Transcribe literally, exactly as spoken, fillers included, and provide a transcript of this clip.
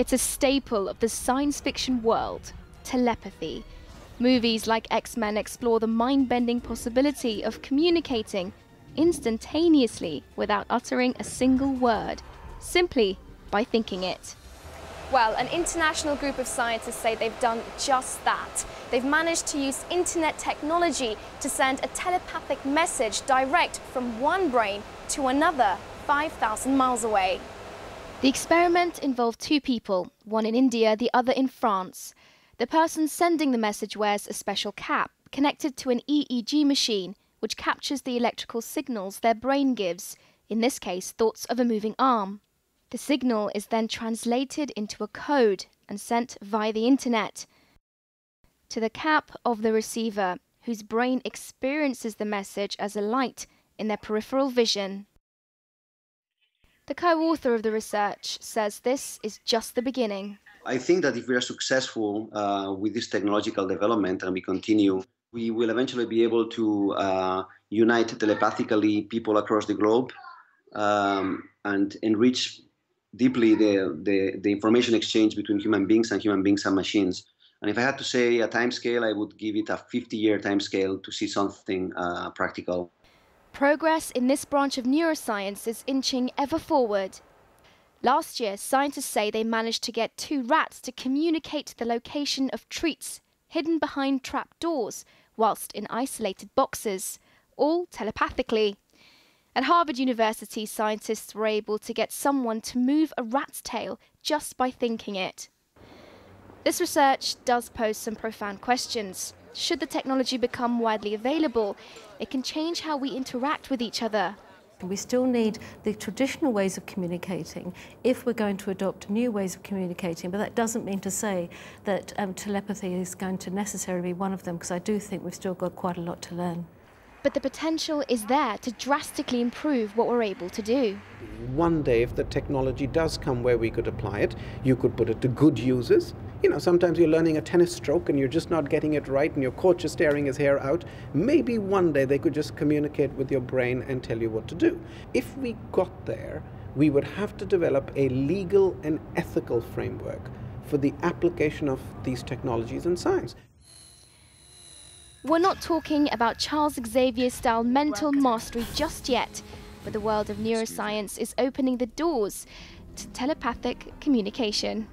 It's a staple of the science fiction world, telepathy. Movies like X-Men explore the mind-bending possibility of communicating instantaneously without uttering a single word, simply by thinking it. Well, an international group of scientists say they've done just that. They've managed to use internet technology to send a telepathic message direct from one brain to another five thousand miles away. The experiment involved two people, one in India, the other in France. The person sending the message wears a special cap connected to an E E G machine, which captures the electrical signals their brain gives, in this case thoughts of a moving arm. The signal is then translated into a code and sent via the internet to the cap of the receiver, whose brain experiences the message as a light in their peripheral vision. The co-author of the research says this is just the beginning. I think that if we are successful uh, with this technological development and we continue, we will eventually be able to uh, unite telepathically people across the globe um, and enrich deeply the, the, the information exchange between human beings and human beings and machines. And if I had to say a timescale, I would give it a fifty-year timescale to see something uh, practical. Progress in this branch of neuroscience is inching ever forward. Last year, scientists say they managed to get two rats to communicate the location of treats hidden behind trapdoors, whilst in isolated boxes, all telepathically. At Harvard University, scientists were able to get someone to move a rat's tail just by thinking it. This research does pose some profound questions. Should the technology become widely available, it can change how we interact with each other. We still need the traditional ways of communicating if we're going to adopt new ways of communicating, but that doesn't mean to say that um, telepathy is going to necessarily be one of them, because I do think we've still got quite a lot to learn. But the potential is there to drastically improve what we're able to do. One day, if the technology does come where we could apply it, you could put it to good uses. You know, sometimes you're learning a tennis stroke and you're just not getting it right and your coach is tearing his hair out. Maybe one day they could just communicate with your brain and tell you what to do. If we got there, we would have to develop a legal and ethical framework for the application of these technologies in science. We're not talking about Charles Xavier-style mental mastery just yet, but the world of neuroscience is opening the doors to telepathic communication.